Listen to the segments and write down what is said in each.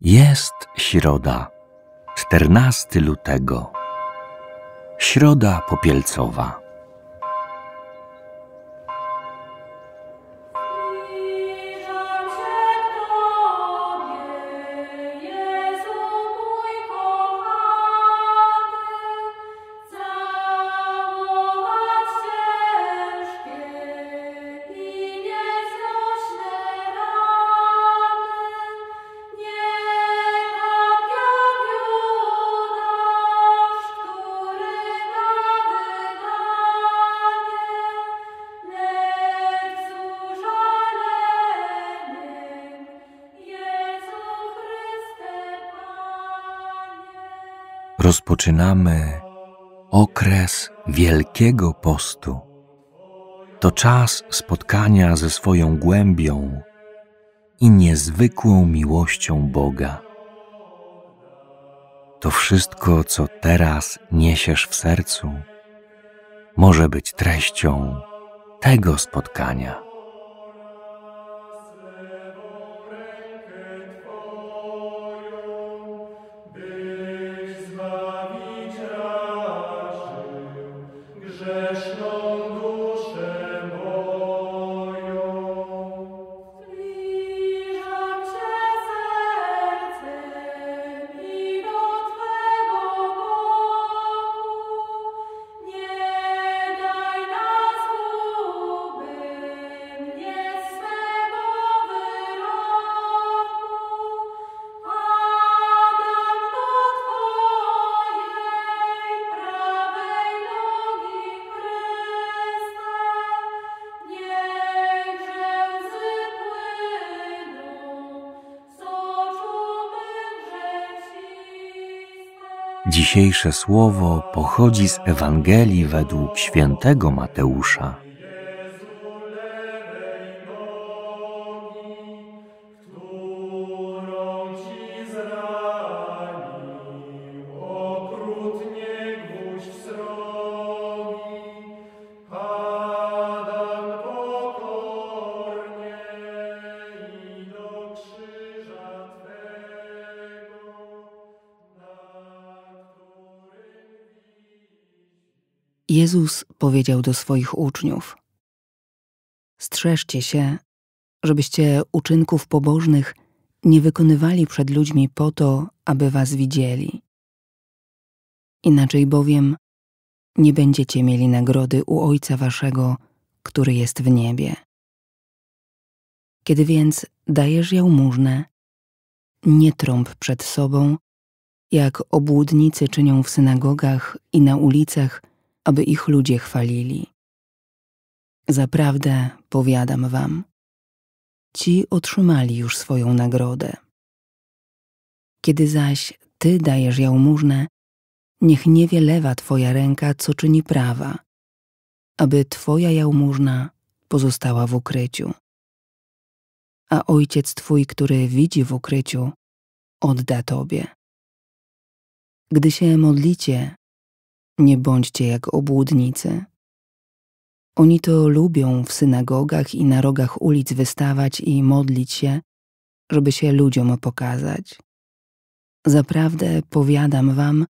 Jest środa, 14 lutego, środa popielcowa. Rozpoczynamy okres Wielkiego Postu. To czas spotkania ze swoją głębią i niezwykłą miłością Boga. To wszystko, co teraz niesiesz w sercu, może być treścią tego spotkania. Dzisiejsze słowo pochodzi z Ewangelii według świętego Mateusza. Jezus powiedział do swoich uczniów: strzeżcie się, żebyście uczynków pobożnych nie wykonywali przed ludźmi po to, aby was widzieli. Inaczej bowiem nie będziecie mieli nagrody u Ojca waszego, który jest w niebie. Kiedy więc dajesz jałmużnę, nie trąb przed sobą, jak obłudnicy czynią w synagogach i na ulicach, aby ich ludzie chwalili. Zaprawdę powiadam wam, ci otrzymali już swoją nagrodę. Kiedy zaś ty dajesz jałmużnę, niech nie wie lewa twoja ręka, co czyni prawa, aby twoja jałmużna pozostała w ukryciu. A Ojciec twój, który widzi w ukryciu, odda tobie. Gdy się modlicie, nie bądźcie jak obłudnicy. Oni to lubią w synagogach i na rogach ulic wystawać i modlić się, żeby się ludziom pokazać. Zaprawdę powiadam wam,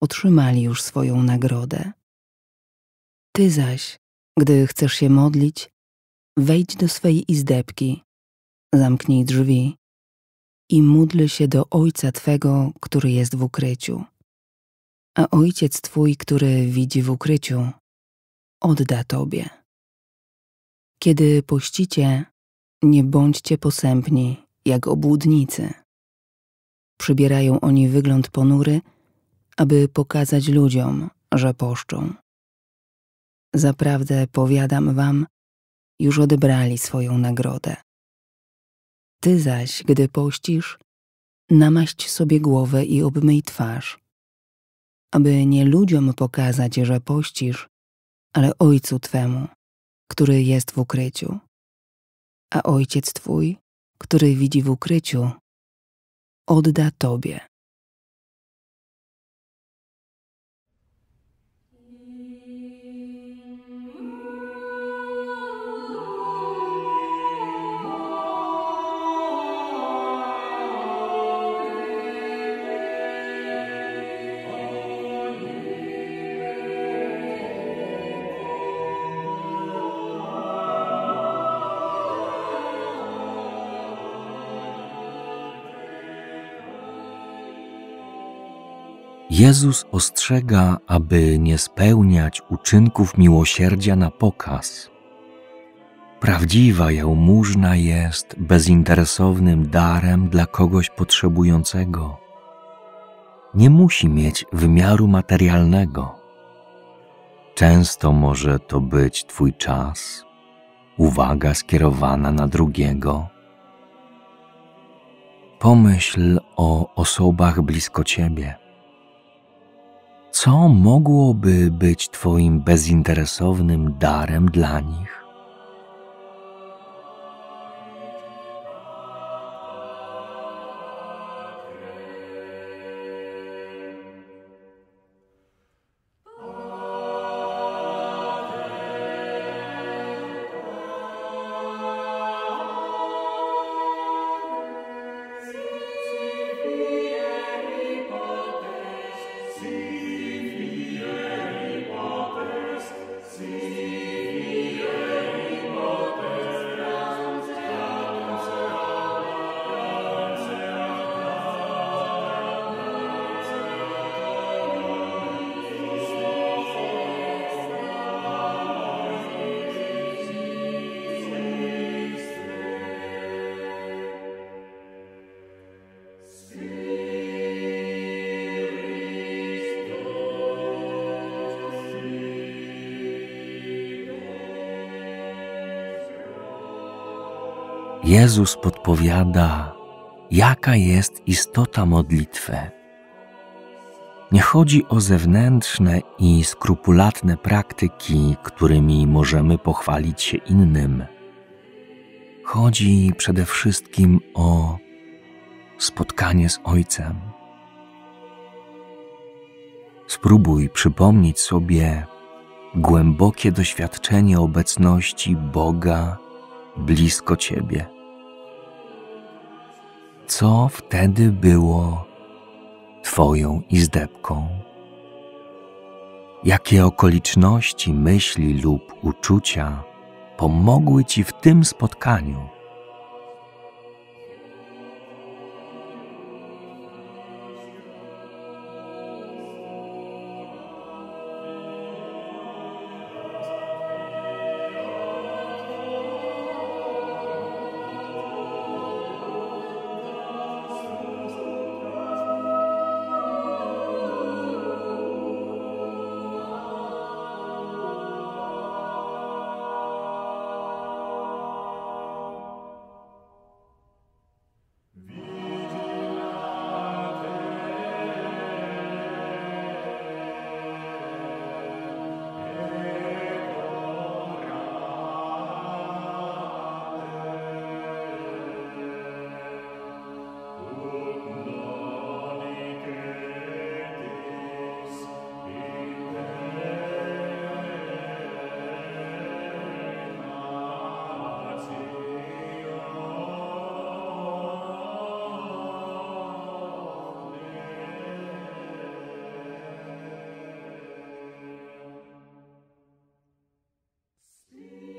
otrzymali już swoją nagrodę. Ty zaś, gdy chcesz się modlić, wejdź do swej izdebki, zamknij drzwi i módl się do Ojca twego, który jest w ukryciu. A Ojciec twój, który widzi w ukryciu, odda tobie. Kiedy pościcie, nie bądźcie posępni jak obłudnicy. Przybierają oni wygląd ponury, aby pokazać ludziom, że poszczą. Zaprawdę powiadam wam, już odebrali swoją nagrodę. Ty zaś, gdy pościsz, namaść sobie głowę i obmyj twarz, aby nie ludziom pokazać, że pościsz, ale Ojcu twemu, który jest w ukryciu. A Ojciec twój, który widzi w ukryciu, odda tobie. Jezus ostrzega, aby nie spełniać uczynków miłosierdzia na pokaz. Prawdziwa jałmużna jest bezinteresownym darem dla kogoś potrzebującego. Nie musi mieć wymiaru materialnego. Często może to być Twój czas, uwaga skierowana na drugiego. Pomyśl o osobach blisko Ciebie. Co mogłoby być Twoim bezinteresownym darem dla nich? Jezus podpowiada, jaka jest istota modlitwy. Nie chodzi o zewnętrzne i skrupulatne praktyki, którymi możemy pochwalić się innym. Chodzi przede wszystkim o spotkanie z Ojcem. Spróbuj przypomnieć sobie głębokie doświadczenie obecności Boga blisko Ciebie. Co wtedy było Twoją izdebką? Jakie okoliczności, myśli lub uczucia pomogły Ci w tym spotkaniu?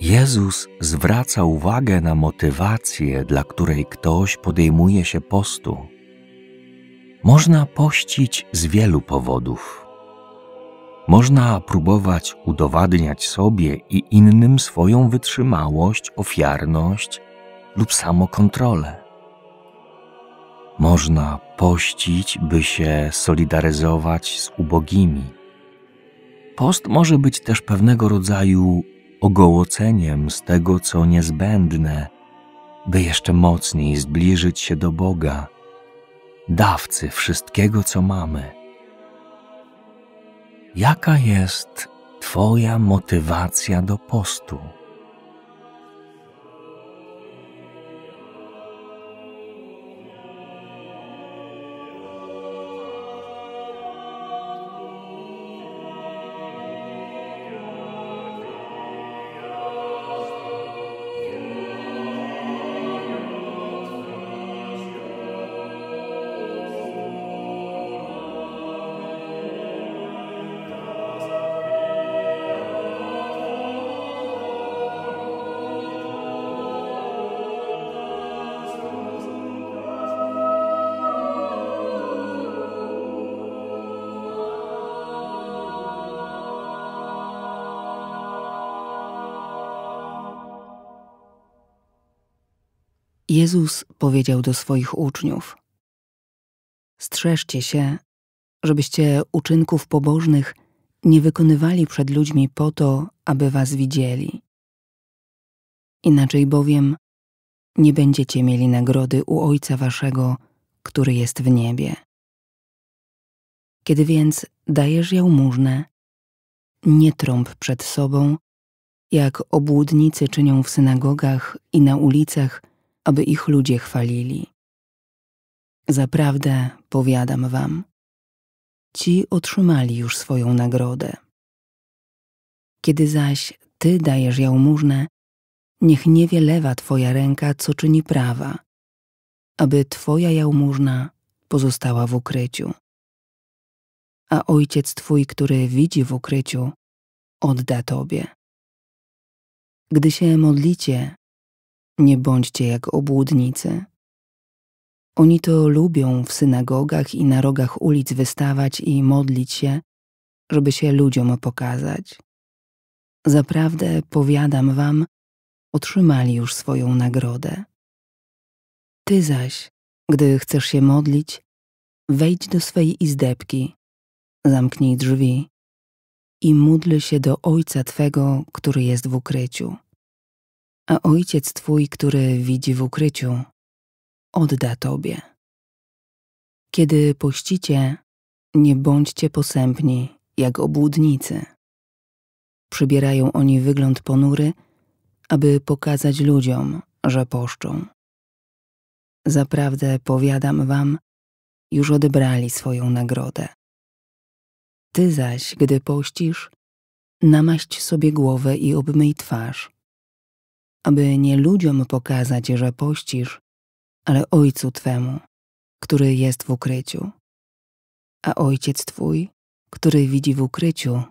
Jezus zwraca uwagę na motywację, dla której ktoś podejmuje się postu. Można pościć z wielu powodów. Można próbować udowadniać sobie i innym swoją wytrzymałość, ofiarność lub samokontrolę. Można pościć, by się solidaryzować z ubogimi. Post może być też pewnego rodzaju ogołoceniem z tego, co niezbędne, by jeszcze mocniej zbliżyć się do Boga, dawcy wszystkiego, co mamy. Jaka jest Twoja motywacja do postu? Jezus powiedział do swoich uczniów: strzeżcie się, żebyście uczynków pobożnych nie wykonywali przed ludźmi po to, aby was widzieli. Inaczej bowiem nie będziecie mieli nagrody u Ojca waszego, który jest w niebie. Kiedy więc dajesz jałmużnę, nie trąb przed sobą, jak obłudnicy czynią w synagogach i na ulicach, aby ich ludzie chwalili. Zaprawdę powiadam wam, ci otrzymali już swoją nagrodę. Kiedy zaś ty dajesz jałmużnę, niech nie wie lewa twoja ręka, co czyni prawa, aby twoja jałmużna pozostała w ukryciu. A Ojciec twój, który widzi w ukryciu, odda tobie. Gdy się modlicie, nie bądźcie jak obłudnicy. Oni to lubią w synagogach i na rogach ulic wystawać i modlić się, żeby się ludziom pokazać. Zaprawdę powiadam wam, otrzymali już swoją nagrodę. Ty zaś, gdy chcesz się modlić, wejdź do swej izdebki, zamknij drzwi i módl się do Ojca twego, który jest w ukryciu. A Ojciec twój, który widzi w ukryciu, odda tobie. Kiedy pościcie, nie bądźcie posępni jak obłudnicy. Przybierają oni wygląd ponury, aby pokazać ludziom, że poszczą. Zaprawdę powiadam wam, już odebrali swoją nagrodę. Ty zaś, gdy pościsz, namaść sobie głowę i obmyj twarz, aby nie ludziom pokazać, że pościsz, ale Ojcu twemu, który jest w ukryciu. A Ojciec twój, który widzi w ukryciu,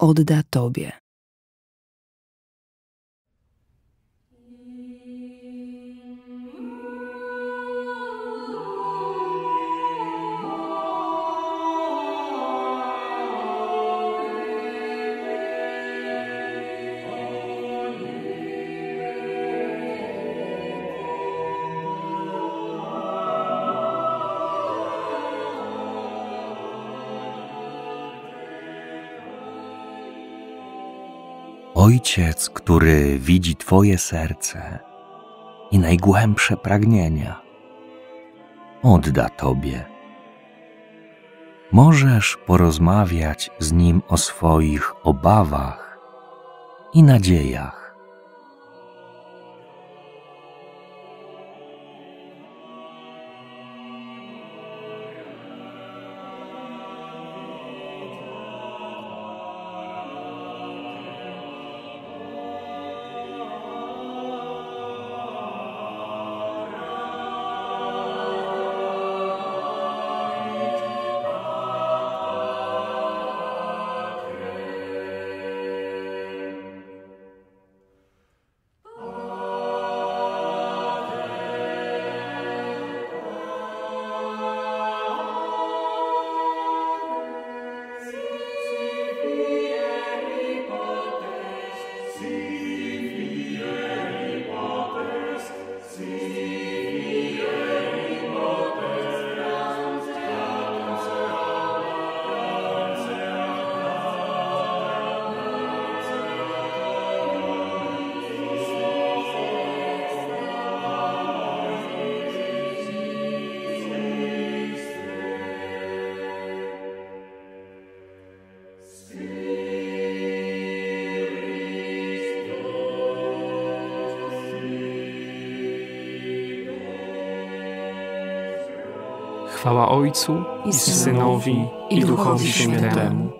odda tobie. Ojciec, który widzi twoje serce i najgłębsze pragnienia, odda tobie. Możesz porozmawiać z nim o swoich obawach i nadziejach. Chwała Ojcu i Synowi i Duchowi Świętemu,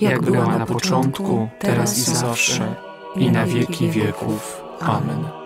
jak była na początku, teraz i zawsze, i na wieki wieków. Amen.